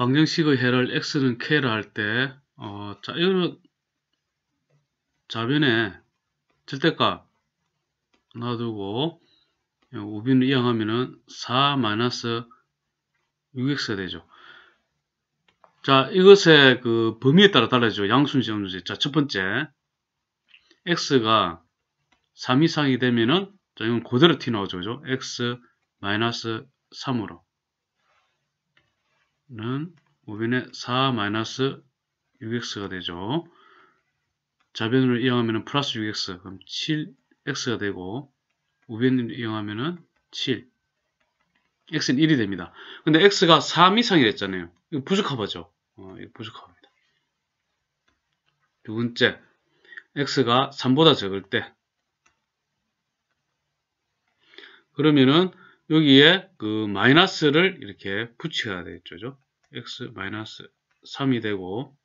방정식의 해를 x는 k라 할 때 자, 이거 좌변에 절대값 놔두고 우변을 이항하면은 4-6x가 되죠. 자, 이것의 그 범위에 따라 달라지죠. 양수인지 음수인지. 자, 첫 번째 x가 3 이상이 되면은 자, 이건 그대로 t 나오죠. 그죠? x-3으로는 우변에 4-6x가 되죠. 좌변으로 이항하면은 플러스 6x, 그럼 7x가 되고, 우변으로 이항하면은 7, x는 1이 됩니다. 근데 x가 3 이상이 됐잖아요. 이거 부족합하죠. 이거 부족합니다. 두 번째, x가 3보다 적을 때, 그러면은 여기에 그 마이너스를 이렇게 붙여야 되겠죠. x-3이 되고,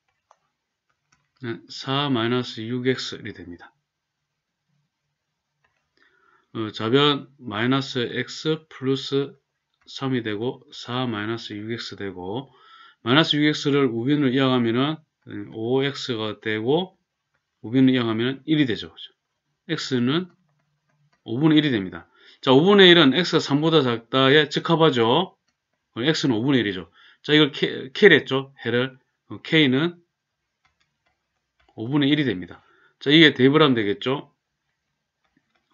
4-6x이 됩니다. 좌변 -x 플러스 3이 되고 4-6x 되고 -6x를 우변으로 이항하면은 5x가 되고 우변으로 이항하면은 1이 되죠. x는 5분의 1이 됩니다. 자, 5분의 1은 x가 3보다 작다에 적합하죠. 그럼 x는 5분의 1이죠. 자, 이걸 k를 했죠. 해를. k는 5분의 1이 됩니다. 자, 이게 대입을 하면 되겠죠.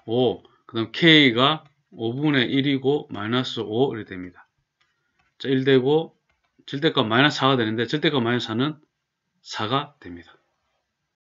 5, 그 다음 k가 5분의 1이고 -5 이렇게 됩니다. 자, 1 되고 절대값 -4가 되는데 절대값 -4는 4가 됩니다.